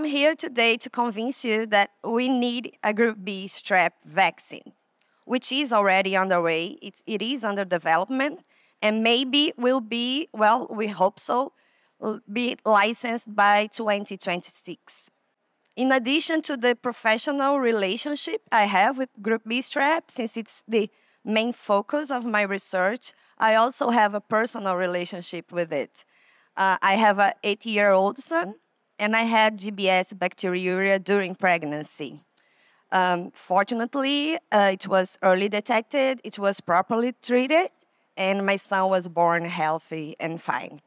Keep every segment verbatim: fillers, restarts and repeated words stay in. I'm here today to convince you that we need a Group B strep vaccine, which is already underway. It's, it is under development, and maybe will be, well, we hope so, be licensed by twenty twenty-six. In addition to the professional relationship I have with Group B strep, since it's the main focus of my research, I also have a personal relationship with it. Uh, I have an eight-year-old son, and I had G B S bacteriuria during pregnancy. Um, fortunately, uh, it was early detected, it was properly treated, and my son was born healthy and fine.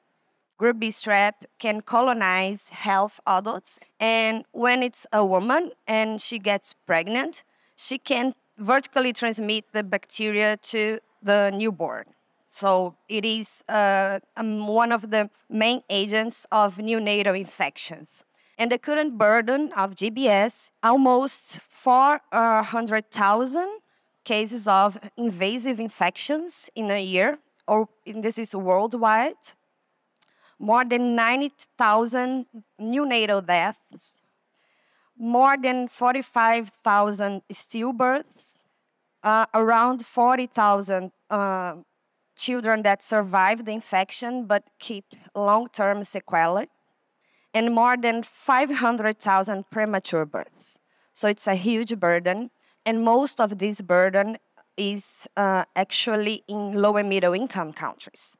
Group B strep can colonize healthy adults, and when it's a woman and she gets pregnant, she can vertically transmit the bacteria to the newborn. So it is uh, um, one of the main agents of neonatal infections. And the current burden of G B S, almost four hundred thousand cases of invasive infections in a year, or this is worldwide. More than ninety thousand neonatal deaths, more than forty-five thousand stillbirths, uh, around forty thousand uh, children that survive the infection but keep long-term sequelae, and more than five hundred thousand premature births. So it's a huge burden, and most of this burden is uh, actually in low and middle-income countries.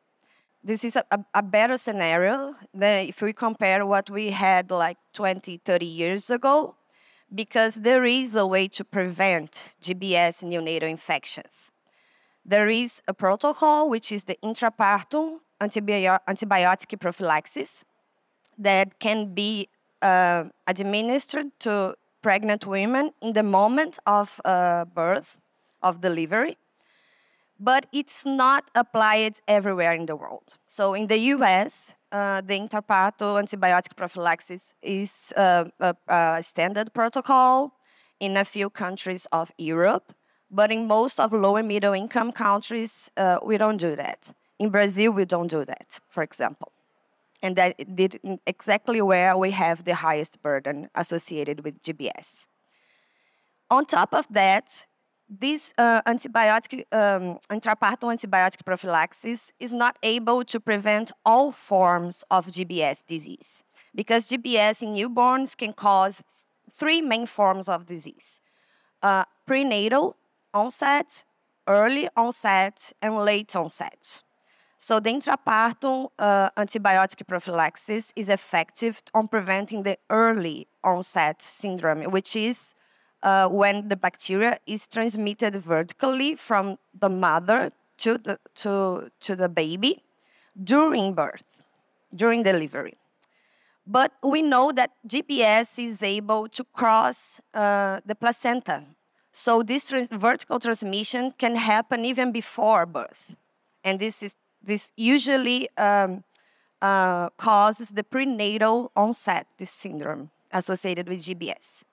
This is a, a better scenario than if we compare what we had like twenty, thirty years ago, because there is a way to prevent G B S neonatal infections. There is a protocol, which is the intrapartum antibio antibiotic prophylaxis, that can be uh, administered to pregnant women in the moment of uh, birth, of delivery. But it's not applied everywhere in the world. So in the U S, uh, the intrapartum antibiotic prophylaxis is uh, a, a standard protocol in a few countries of Europe, but in most of low and middle income countries, uh, we don't do that. In Brazil, we don't do that, for example. And that did exactly where we have the highest burden associated with G B S. On top of that, this uh, antibiotic, um, intrapartum antibiotic prophylaxis is not able to prevent all forms of G B S disease, because G B S in newborns can cause three main forms of disease. Uh, prenatal onset, early onset, and late onset. So the intrapartum uh, antibiotic prophylaxis is effective on preventing the early onset syndrome, which is Uh, when the bacteria is transmitted vertically from the mother to the, to, to the baby during birth, during delivery. But we know that G B S is able to cross uh, the placenta. So this trans vertical transmission can happen even before birth. And this, is, this usually um, uh, causes the prenatal onset, this syndrome associated with G B S.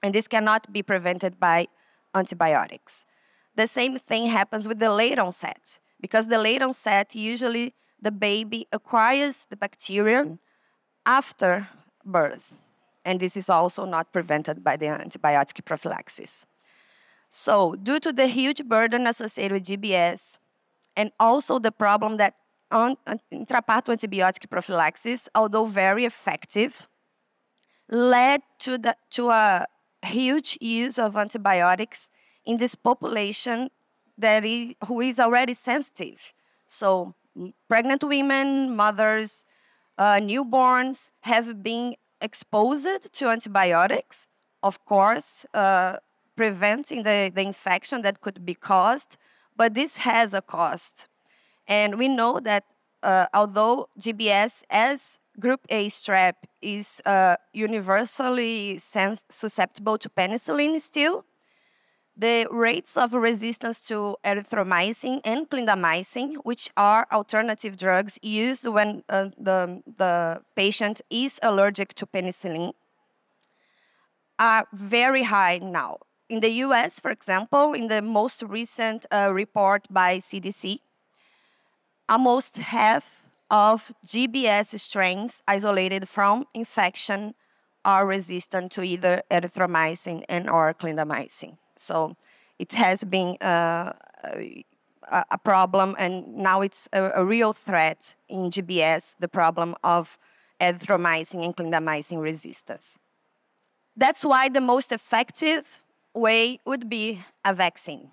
And this cannot be prevented by antibiotics. The same thing happens with the late onset, because the late onset, usually the baby acquires the bacterium after birth. And this is also not prevented by the antibiotic prophylaxis. So due to the huge burden associated with G B S, and also the problem that intrapartum antibiotic prophylaxis, although very effective, led to, the, to a huge use of antibiotics in this population that is, who is already sensitive. So pregnant women, mothers, uh, newborns have been exposed to antibiotics, of course, uh, preventing the, the infection that could be caused, but this has a cost. And we know that uh, although G B S as Group A strep is uh, universally susceptible to penicillin still, the rates of resistance to erythromycin and clindamycin, which are alternative drugs used when uh, the, the patient is allergic to penicillin, are very high now. In the U S, for example, in the most recent uh, report by C D C, almost half of G B S strains isolated from infection are resistant to either erythromycin and or clindamycin. So it has been uh, a problem, and now it's a, a real threat in G B S, the problem of erythromycin and clindamycin resistance. That's why the most effective way would be a vaccine.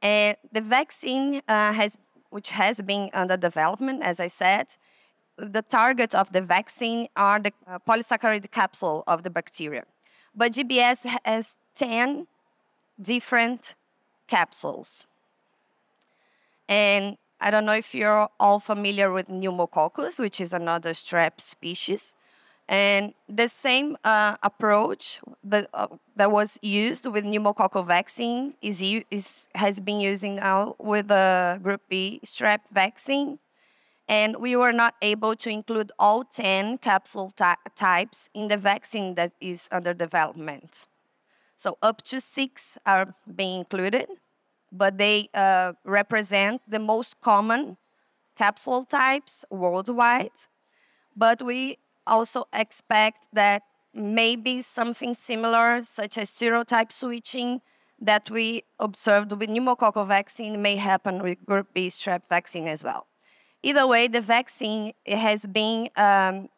And the vaccine, uh, has, which has been under development, as I said, the target of the vaccine are the uh, polysaccharide capsule of the bacteria. But G B S has ten different capsules. And I don't know if you're all familiar with pneumococcus, which is another strep species. And the same uh, approach that, uh, that was used with pneumococcal vaccine is, is, has been using now with the Group B strep vaccine. And we were not able to include all ten capsule ty types in the vaccine that is under development. So up to six are being included, but they uh, represent the most common capsule types worldwide. But we also expect that maybe something similar, such as serotype switching, that we observed with pneumococcal vaccine may happen with Group B strep vaccine as well. Either way, the vaccine has been um,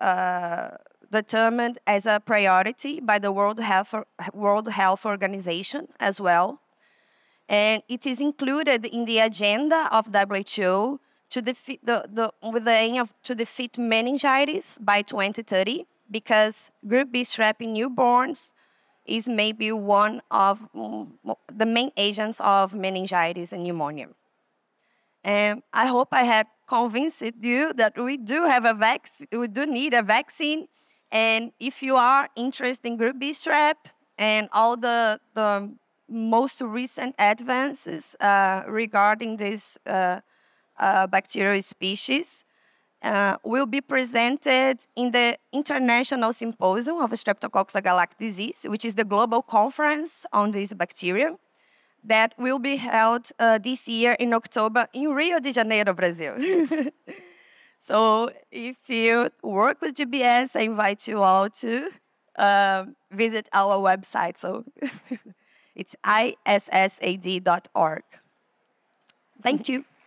uh, determined as a priority by the World Health, World Health Organization as well. And it is included in the agenda of W H O to defeat the, the, with the aim of to defeat meningitis by twenty thirty, because Group B strep in newborns is maybe one of the main agents of meningitis and pneumonia. And I hope I have convinced you that we do have a vaccine, we do need a vaccine. And if you are interested in Group B strep and all the, the most recent advances uh, regarding this uh, uh, bacterial species, uh, will be presented in the International Symposium of Streptococcus Agalactiae Disease, which is the global conference on this bacteria, that will be held uh, this year in October in Rio de Janeiro, Brazil. So if you work with G B S, I invite you all to uh, visit our website. So it's issad dot org. Thank you.